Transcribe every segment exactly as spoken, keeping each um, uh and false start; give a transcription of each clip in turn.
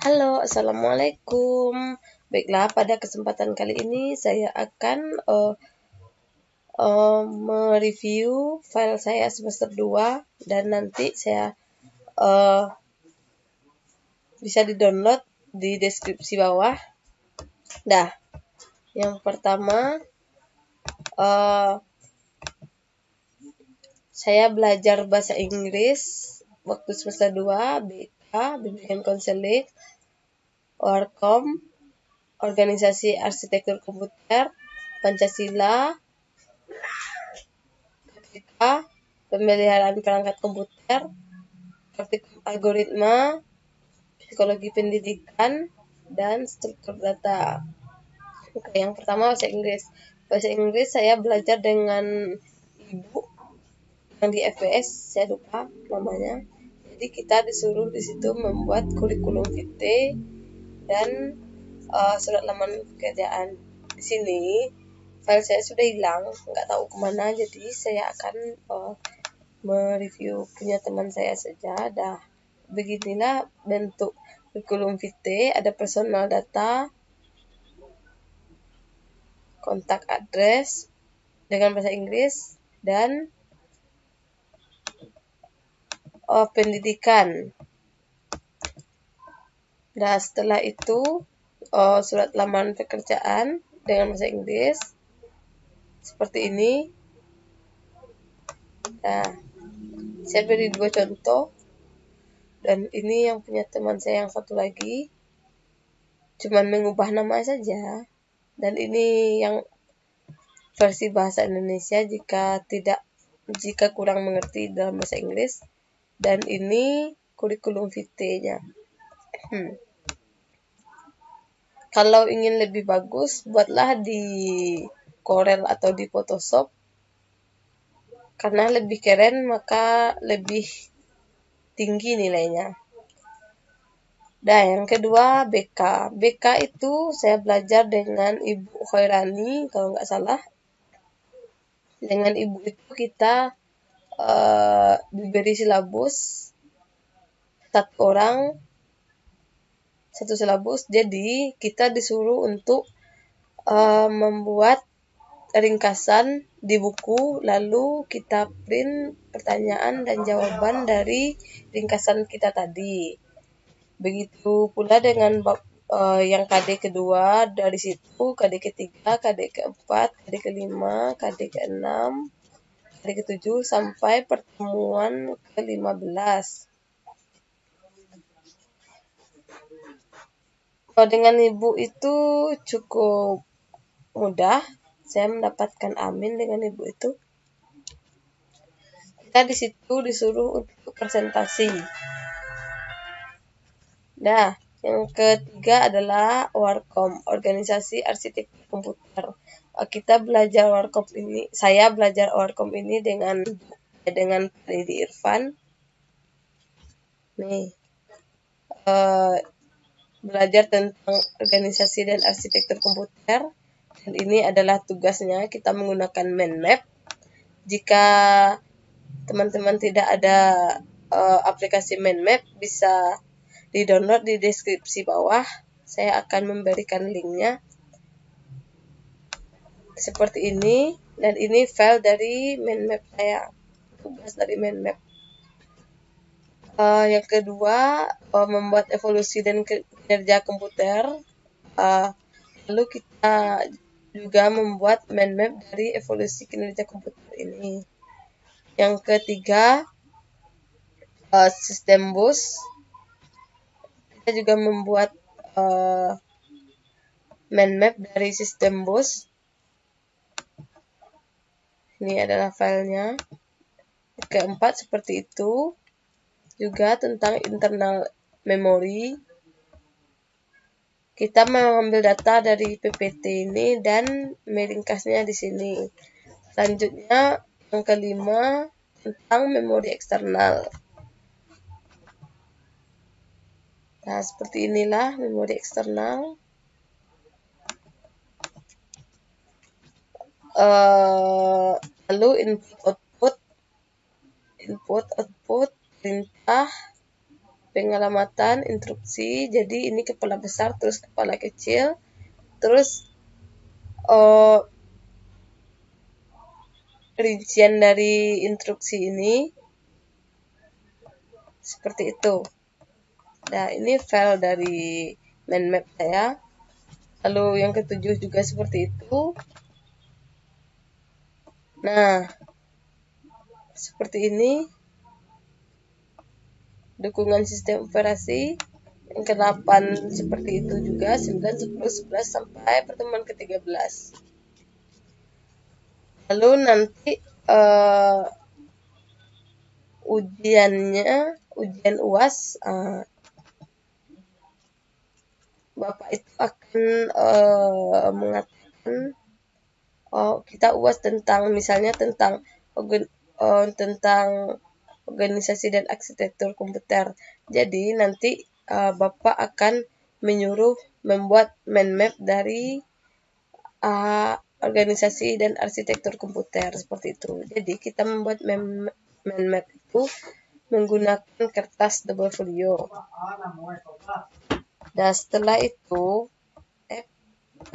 Halo, assalamualaikum. Baiklah, pada kesempatan kali ini saya akan uh, uh, mereview file saya semester dua dan nanti saya uh, bisa di-download di deskripsi bawah. Dah, yang pertama uh, saya belajar bahasa Inggris waktu semester dua, B K, Bimbingan Konseling, Orkom, Organisasi Arsitektur Komputer, Pancasila, K P K, Pemeliharaan Perangkat Komputer, Praktikum Algoritma, Psikologi Pendidikan, dan Struktur Data. Oke, yang pertama bahasa Inggris. Bahasa Inggris saya belajar dengan ibu yang di F B S, saya lupa namanya. Jadi kita disuruh di situ membuat kurikulum vitae dan Uh, surat laman pekerjaan. Di sini file saya sudah hilang, nggak tahu kemana, jadi saya akan uh, mereview punya teman saya saja. Dah, beginilah bentuk kurikulum vitae. Ada personal data, kontak address dengan bahasa Inggris, dan uh, pendidikan. Nah, setelah itu Uh, surat laman pekerjaan dengan bahasa Inggris seperti ini. Nah, saya beri dua contoh, dan ini yang punya teman saya yang satu lagi, cuman mengubah nama saja. Dan ini yang versi bahasa Indonesia jika tidak jika kurang mengerti dalam bahasa Inggris. Dan ini kurikulum vitae-nya. Hmm. Kalau ingin lebih bagus, buatlah di Corel atau di Photoshop. Karena lebih keren, maka lebih tinggi nilainya. Dan yang kedua, B K. B K itu saya belajar dengan Ibu Khairani, kalau nggak salah. Dengan Ibu itu kita uh, diberi silabus. Satu orang, satu silabus, jadi kita disuruh untuk uh, membuat ringkasan di buku, lalu kita print pertanyaan dan jawaban dari ringkasan kita tadi. Begitu pula dengan bab, uh, yang K D kedua, dari situ K D ketiga, K D keempat, K D kelima, K D keenam, K D ketujuh, sampai pertemuan ke lima belas. Kalau dengan ibu itu cukup mudah, saya mendapatkan amin dengan ibu itu. Kita di situ disuruh untuk presentasi. Nah, yang ketiga adalah Warkom, Organisasi Arsitektur Komputer. Kita belajar Warkom ini, saya belajar Warkom ini dengan dengan Pridi Irfan. Nih. Uh, belajar tentang organisasi dan arsitektur komputer, dan ini adalah tugasnya. Kita menggunakan mind map. Jika teman-teman tidak ada uh, aplikasi mind map, bisa di-download di deskripsi bawah. Saya akan memberikan linknya seperti ini, dan ini file dari mind map saya, tugas dari mind map. Uh, yang kedua, uh, membuat evolusi dan kinerja komputer. Uh, lalu kita juga membuat mind map dari evolusi kinerja komputer ini. Yang ketiga, uh, sistem bus. Kita juga membuat uh, mind map dari sistem bus. Ini adalah filenya. Keempat seperti itu. Juga tentang internal memory, kita mengambil data dari P P T ini dan meringkasnya di sini. Selanjutnya yang kelima, tentang memori eksternal. Nah, seperti inilah memori eksternal. Uh, lalu input output, input output, perintah, penyelamatan, instruksi. Jadi ini kepala besar, terus kepala kecil, terus uh, rincian dari instruksi ini seperti itu. Nah, ini file dari mind map saya. Lalu yang ketujuh juga seperti itu. Nah, seperti ini. Dukungan sistem operasi yang kedelapan seperti itu juga, sembilan, sepuluh, sebelas sampai pertemuan ke tiga belas. Lalu nanti uh, ujiannya, ujian U A S, uh, Bapak itu akan uh, mengatakan oh, kita U A S tentang misalnya tentang uh, tentang organisasi dan arsitektur komputer. Jadi nanti uh, Bapak akan menyuruh membuat mind map dari uh, organisasi dan arsitektur komputer seperti itu. Jadi kita membuat mind map itu menggunakan kertas double folio. Nah, setelah itu eh,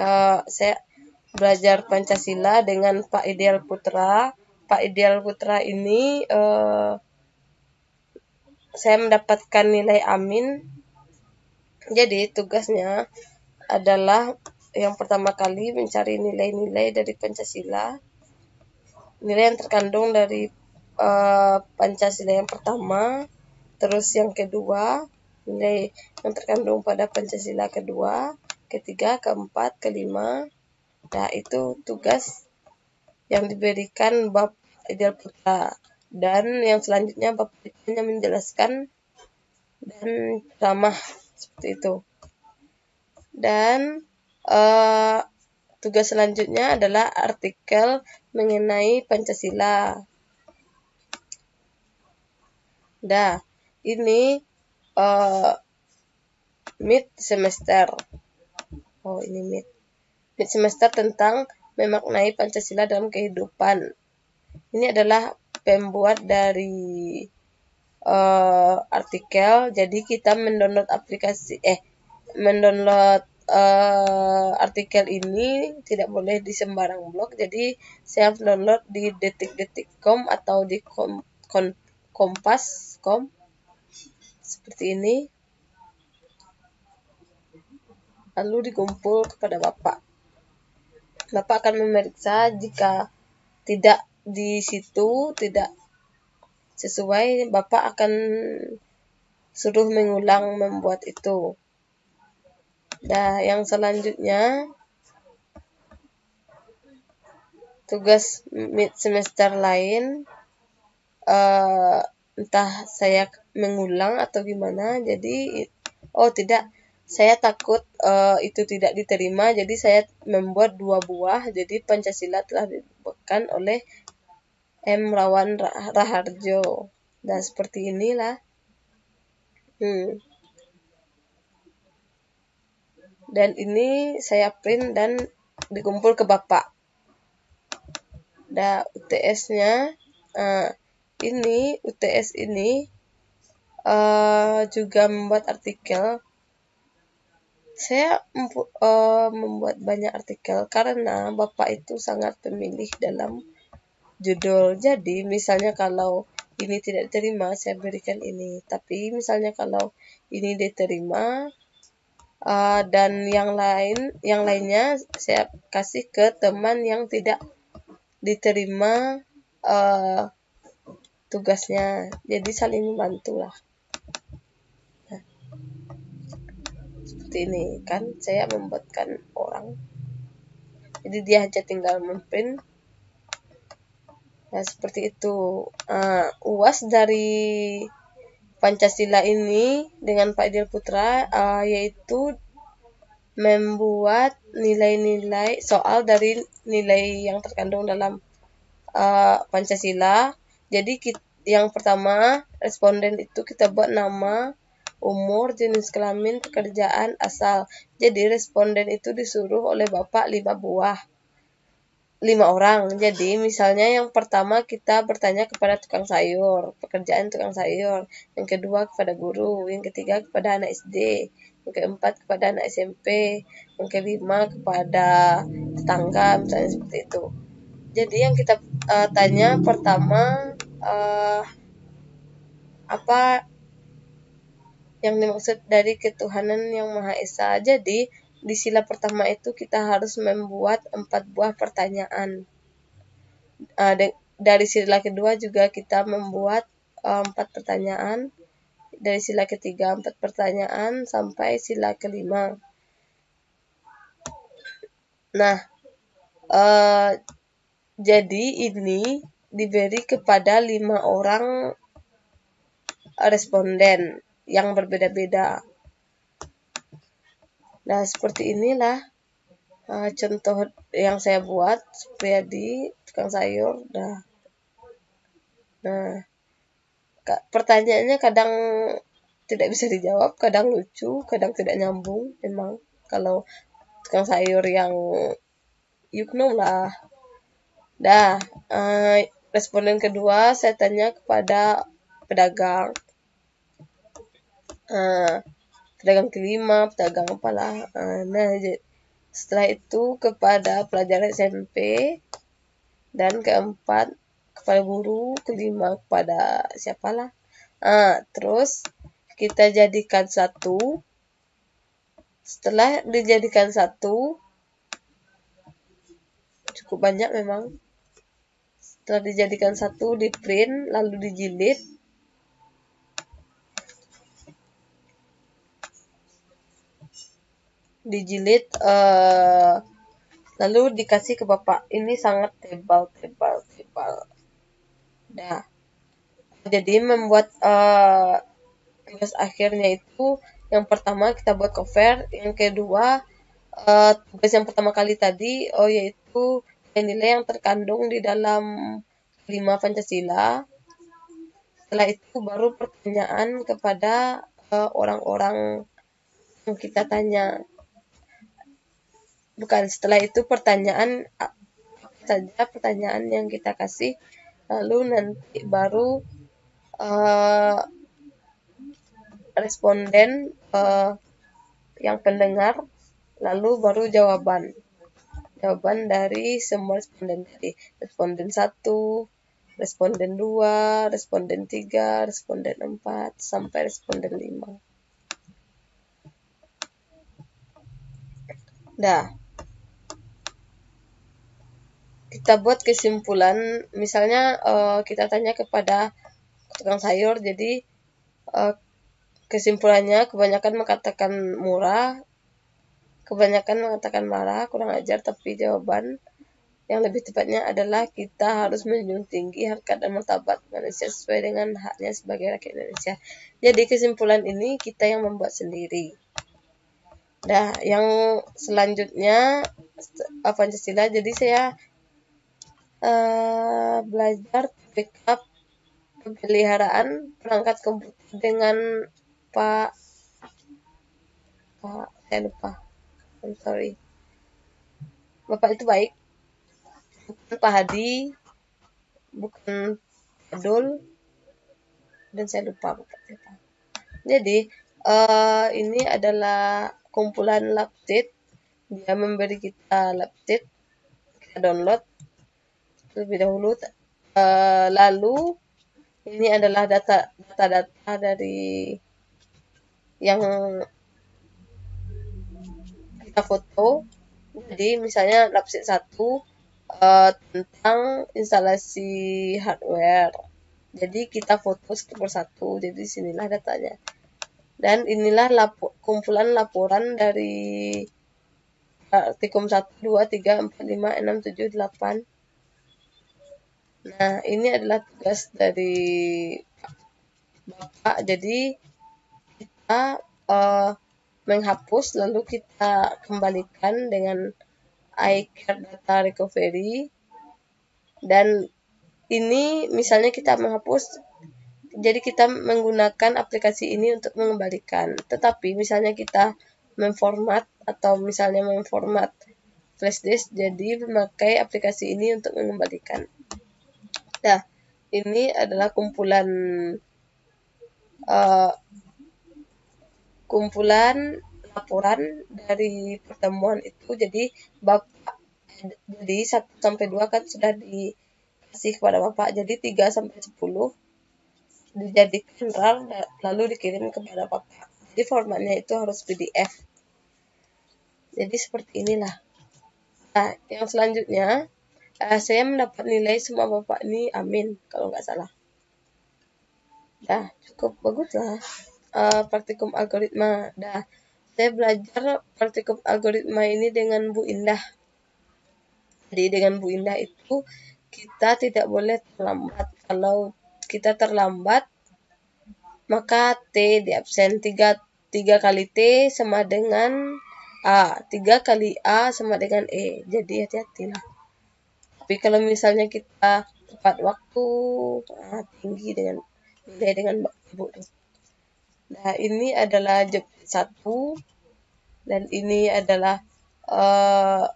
uh, saya belajar Pancasila dengan Pak Ideal Putra. Pak Ideal Putra ini uh, saya mendapatkan nilai amin. Jadi tugasnya adalah yang pertama kali mencari nilai-nilai dari Pancasila, nilai yang terkandung dari uh, Pancasila yang pertama, terus yang kedua, nilai yang terkandung pada Pancasila kedua, ketiga, keempat, kelima. Nah, itu tugas yang diberikan Bapak Ideal Putra. Dan yang selanjutnya Bapak hanya menjelaskan dan ramah seperti itu. Dan uh, tugas selanjutnya adalah artikel mengenai Pancasila. Nah, ini uh, mid semester. Oh, ini mid mid semester tentang memaknai Pancasila dalam kehidupan. Ini adalah pembuat dari uh, artikel. Jadi kita mendownload aplikasi eh mendownload uh, artikel ini tidak boleh di sembarang blog. Jadi saya download di detik detik titik com atau di kom, kom, kompas titik com seperti ini. Lalu dikumpul kepada Bapak. Bapak akan memeriksa jika tidak di situ tidak sesuai, Bapak akan suruh mengulang membuat itu. Nah, yang selanjutnya tugas mid semester lain uh, entah saya mengulang atau gimana. Jadi oh tidak, saya takut uh, itu tidak diterima, jadi saya membuat dua buah. Jadi Pancasila telah dibuatkan oleh M. Rawan Raharjo. Dan seperti inilah. Hmm. Dan ini saya print dan dikumpul ke Bapak. Dan U T S-nya, uh, ini U T S ini uh, juga membuat artikel. Saya uh, membuat banyak artikel karena Bapak itu sangat pemilih dalam judul. Jadi misalnya kalau ini tidak diterima, saya berikan ini. Tapi misalnya kalau ini diterima uh, dan yang lain, yang lainnya saya kasih ke teman yang tidak diterima uh, tugasnya. Jadi saling membantulah. Nah, seperti ini kan saya membuatkan orang. Jadi dia hanya tinggal memprint. Nah, seperti itu. Uh, U A S dari Pancasila ini dengan Pak Ideal Putra uh, yaitu membuat nilai-nilai soal dari nilai yang terkandung dalam uh, Pancasila. Jadi kita, yang pertama responden itu kita buat nama, umur, jenis kelamin, pekerjaan, asal. Jadi responden itu disuruh oleh Bapak lima buah. lima orang. Jadi misalnya yang pertama kita bertanya kepada tukang sayur, pekerjaan tukang sayur. Yang kedua kepada guru, yang ketiga kepada anak S D, yang keempat kepada anak S M P, yang kelima kepada tetangga, misalnya seperti itu. Jadi yang kita uh, tanya pertama uh, apa yang dimaksud dari ketuhanan yang Maha Esa. Jadi di sila pertama itu kita harus membuat empat buah pertanyaan. Dari sila kedua juga kita membuat empat pertanyaan. Dari sila ketiga empat pertanyaan sampai sila kelima. Nah, eh, jadi ini diberi kepada lima orang responden yang berbeda-beda. Nah, seperti inilah uh, contoh yang saya buat supaya di tukang sayur. Nah, nah ka, pertanyaannya kadang tidak bisa dijawab, kadang lucu, kadang tidak nyambung. Memang kalau tukang sayur yang you know lah. Nah, uh, responden kedua saya tanya kepada pedagang. Uh, pedagang kelima, pedagang apalah. Nah, setelah itu kepada pelajar S M P, dan keempat kepada guru, kelima kepada siapalah. Nah, terus kita jadikan satu. Setelah dijadikan satu, cukup banyak memang. Setelah dijadikan satu, di print lalu dijilid. dijilid uh, lalu dikasih ke bapak. Ini sangat tebal tebal tebal. Nah, jadi membuat uh, tugas akhirnya itu yang pertama kita buat cover, yang kedua uh, tugas yang pertama kali tadi, oh yaitu nilai yang terkandung di dalam kelima Pancasila. Setelah itu baru pertanyaan kepada uh, orang-orang yang kita tanya. Bukan, setelah itu pertanyaan saja, pertanyaan yang kita kasih, lalu nanti baru uh, responden uh, yang pendengar, lalu baru jawaban. Jawaban dari semua responden tadi. Responden satu, responden dua, responden tiga, responden empat, sampai responden lima. Dah. Kita buat kesimpulan, misalnya uh, kita tanya kepada tukang sayur, jadi uh, kesimpulannya kebanyakan mengatakan murah, kebanyakan mengatakan marah, kurang ajar, tapi jawaban yang lebih tepatnya adalah kita harus menjunjung tinggi harkat dan martabat manusia sesuai dengan haknya sebagai rakyat Indonesia. Jadi kesimpulan ini kita yang membuat sendiri. Nah, yang selanjutnya Pancasila, jadi saya Uh, belajar backup pemeliharaan perangkat komputer dengan Pak Pak saya lupa, I'm sorry, Bapak itu baik, bukan Pak Hadi, bukan Pak Dul, dan saya lupa Bapak siapa. Jadi uh, ini adalah kumpulan laptop, dia memberi kita laptop, kita download lebih dahulu. Uh, lalu ini adalah data data-data dari yang kita foto. Jadi misalnya laptop satu uh, tentang instalasi hardware. Jadi kita foto satu persatu. Jadi sinilah datanya. Dan inilah lapo, kumpulan laporan dari praktikum satu, dua, tiga, empat, lima, enam, tujuh, delapan. Nah, ini adalah tugas dari Bapak. Jadi, kita uh, menghapus, lalu kita kembalikan dengan iCare Data Recovery. Dan ini misalnya kita menghapus, jadi kita menggunakan aplikasi ini untuk mengembalikan. Tetapi, misalnya kita memformat, atau misalnya memformat flash disk, jadi memakai aplikasi ini untuk mengembalikan. Nah, ini adalah kumpulan uh, kumpulan laporan dari pertemuan itu. Jadi Bapak, jadi satu sampai dua kan sudah dikasih kepada Bapak, jadi tiga sampai sepuluh dijadikan R A L lalu dikirim kepada Bapak. Jadi formatnya itu harus P D F. Jadi seperti inilah. Nah, yang selanjutnya, uh, saya mendapat nilai semua Bapak ini, amin, kalau nggak salah. Nah, cukup bagus lah. Uh, praktikum algoritma. Nah, saya belajar praktikum algoritma ini dengan Bu Indah. Jadi dengan Bu Indah itu, kita tidak boleh terlambat. Kalau kita terlambat, maka T di absen. tiga, tiga kali T sama dengan A, tiga kali A sama dengan E. Jadi hati-hati lah. Tapi kalau misalnya kita tepat waktu, nah, tinggi dengan nilai dengan Ibu. Nah, ini adalah job satu, dan ini adalah uh,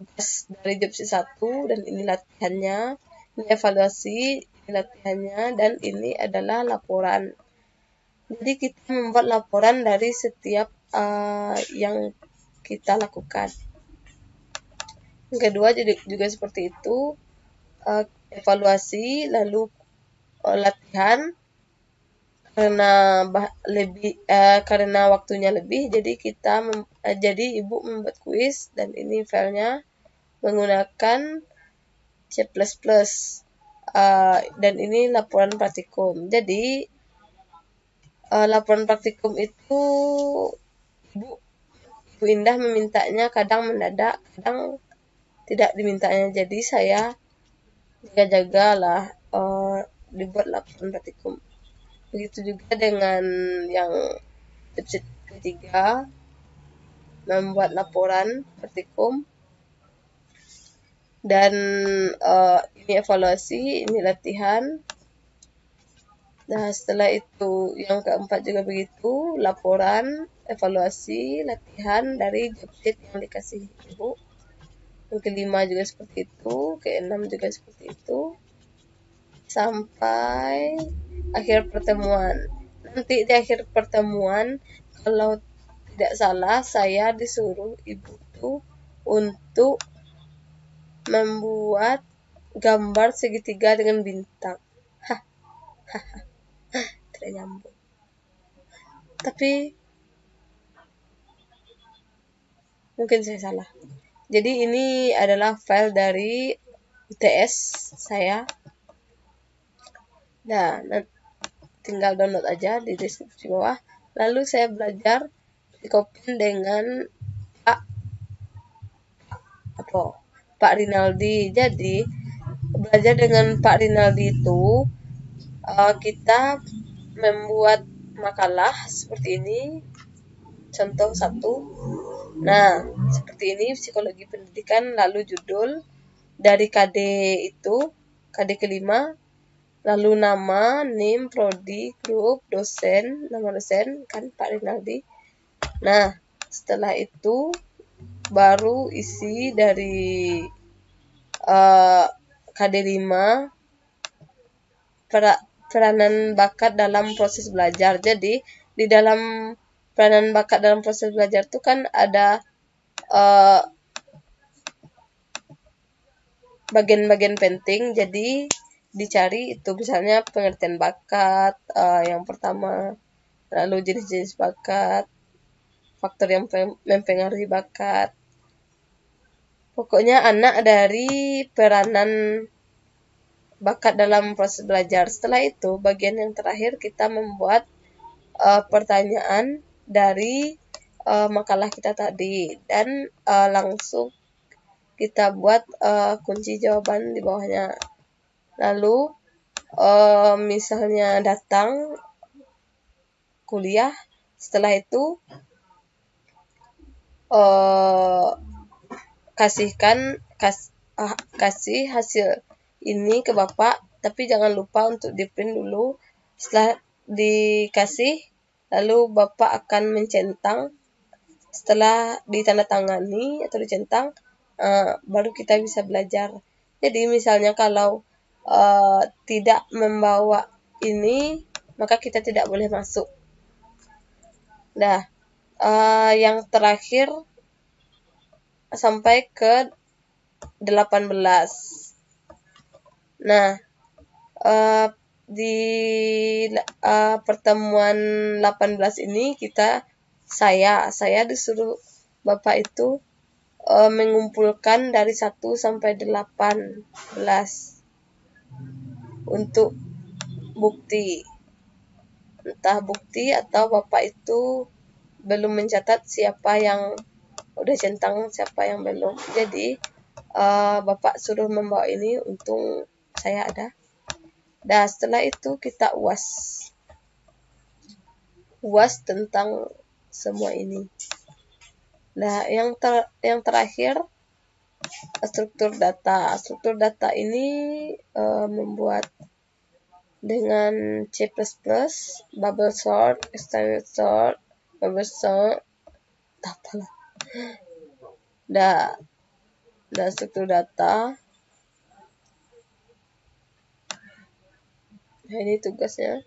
tugas dari job satu, dan ini latihannya, ini evaluasi, ini latihannya, dan ini adalah laporan. Jadi kita membuat laporan dari setiap uh, yang kita lakukan. Yang kedua juga seperti itu, uh, evaluasi, lalu uh, latihan, karena bah, lebih uh, karena waktunya lebih, jadi kita mem, uh, jadi Ibu membuat kuis, dan ini filenya menggunakan C plus plus, uh, dan ini laporan praktikum. Jadi uh, laporan praktikum itu Ibu Bu Indah memintanya, kadang mendadak, kadang tidak dimintanya. Jadi saya jaga-jagalah uh, dibuat laporan praktikum. Begitu juga dengan yang tips ketiga, membuat laporan praktikum. Dan uh, ini evaluasi, ini latihan. Nah, setelah itu yang keempat juga begitu, laporan, evaluasi, latihan dari job sheet yang dikasih Ibu. Yang kelima juga seperti itu, keenam juga seperti itu, sampai akhir pertemuan. Nanti di akhir pertemuan, kalau tidak salah, saya disuruh Ibu tuh untuk membuat gambar segitiga dengan bintang. Hah. Tidak nyambung, tapi mungkin saya salah. Jadi ini adalah file dari U T S saya. Nah, tinggal download aja di deskripsi bawah. Lalu saya belajar dikopian dengan Pak apa Pak Rinaldi. Jadi belajar dengan Pak Rinaldi itu, Uh, kita membuat makalah seperti ini, contoh satu. Nah, seperti ini, psikologi pendidikan, lalu judul dari K D itu, K D kelima, lalu nama, name, prodi, grup, dosen, nama dosen, kan Pak Rinaldi. Nah, setelah itu baru isi dari uh, K D lima, pra peranan bakat dalam proses belajar. Jadi di dalam peranan bakat dalam proses belajar itu kan ada bagian-bagian uh, penting, jadi dicari itu, misalnya pengertian bakat uh, yang pertama, lalu jenis-jenis bakat, faktor yang mempengaruhi bakat. Pokoknya anak dari peranan bakat dalam proses belajar. Setelah itu, bagian yang terakhir kita membuat uh, pertanyaan dari uh, makalah kita tadi, dan uh, langsung kita buat uh, kunci jawaban di bawahnya. Lalu uh, misalnya datang kuliah, setelah itu uh, kasihkan kas, ah, kasih hasil ini ke Bapak, tapi jangan lupa untuk di-print dulu. Setelah dikasih, lalu Bapak akan mencetak. Setelah ditandatangani atau dicetak, uh, baru kita bisa belajar. Jadi misalnya kalau uh, tidak membawa ini, maka kita tidak boleh masuk. Nah, uh, yang terakhir sampai ke delapan belas. Nah, uh, di uh, pertemuan delapan belas ini kita saya saya disuruh Bapak itu uh, mengumpulkan dari satu sampai delapan belas untuk bukti. Entah bukti atau Bapak itu belum mencatat siapa yang udah centang, siapa yang belum. Jadi uh, Bapak suruh membawa ini, untung saya ada. Nah, setelah itu kita uas uas tentang semua ini. Nah, yang ter yang terakhir struktur data. Struktur data ini e, membuat dengan C plus plus, bubble sort, extended sort, bubble sort, apalah. Nah, nah struktur data. Nah, ini tugasnya.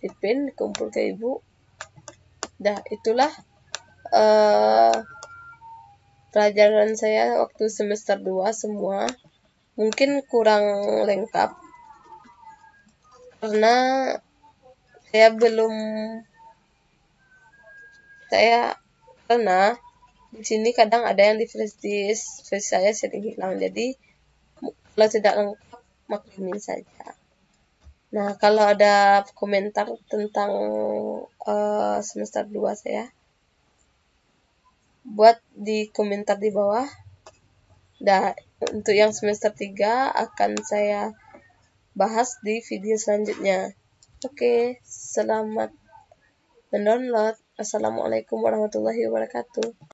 Dipin, kumpul ke ibu. Nah, itulah uh, pelajaran saya waktu semester dua semua. Mungkin kurang lengkap karena saya belum saya karena di sini kadang ada yang di flash disk, flash saya sering hilang. Jadi kalau tidak lengkap, maklumin saja. Nah, kalau ada komentar tentang uh, semester dua saya, buat di komentar di bawah. Nah, untuk yang semester tiga akan saya bahas di video selanjutnya. Oke, selamat mendownload. Assalamualaikum warahmatullahi wabarakatuh.